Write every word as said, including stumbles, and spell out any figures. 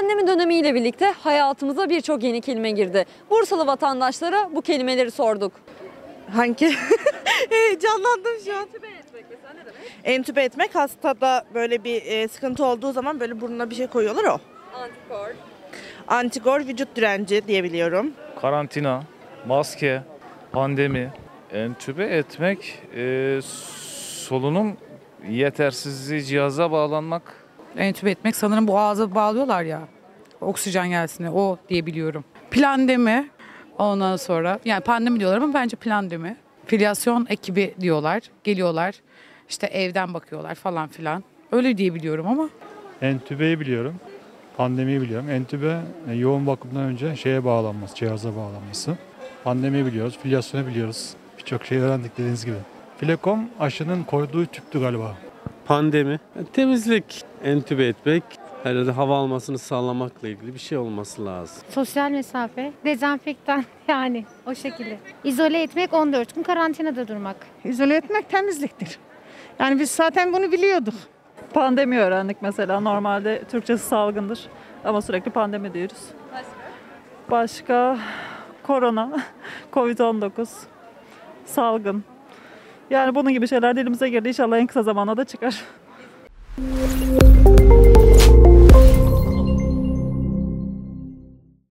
Pandemi dönemiyle birlikte hayatımıza birçok yeni kelime girdi. Bursalı vatandaşlara bu kelimeleri sorduk. Hangi? Heyecanlandım şu an. Entübe etmek mesela ne demek? Entübe etmek, hastada böyle bir sıkıntı olduğu zaman böyle burnuna bir şey koyuyorlar o. Antikor. Antikor, vücut direnci diyebiliyorum. Karantina, maske, pandemi. Entübe etmek, e, solunum yetersizliği, cihaza bağlanmak. Entübe etmek sanırım boğaza bağlıyorlar ya, oksijen gelsin o diyebiliyorum. Plandemi, ondan sonra yani pandemi diyorlar ama bence plandemi. Filyasyon ekibi diyorlar, geliyorlar işte evden bakıyorlar falan filan, öyle diyebiliyorum ama. Entübeyi biliyorum, pandemiyi biliyorum. Entübe yoğun bakımdan önce şeye bağlanması, cihaza bağlanması. Pandemiyi biliyoruz, filyasyonu biliyoruz. Birçok şey öğrendik dediğiniz gibi. Filekom aşının koyduğu tüptü galiba. Pandemi, temizlik, entübe etmek, herhalde hava almasını sağlamakla ilgili bir şey olması lazım. Sosyal mesafe, dezenfektan yani o şekilde. İzole etmek, on dört gün karantinada durmak. İzole etmek temizliktir. Yani biz zaten bunu biliyorduk. Pandemi öğrendik mesela. Normalde Türkçesi salgındır ama sürekli pandemi diyoruz. Başka? Korona, kovid on dokuz, salgın. Yani bunun gibi şeyler dilimize girdi. İnşallah en kısa zamanda da çıkar.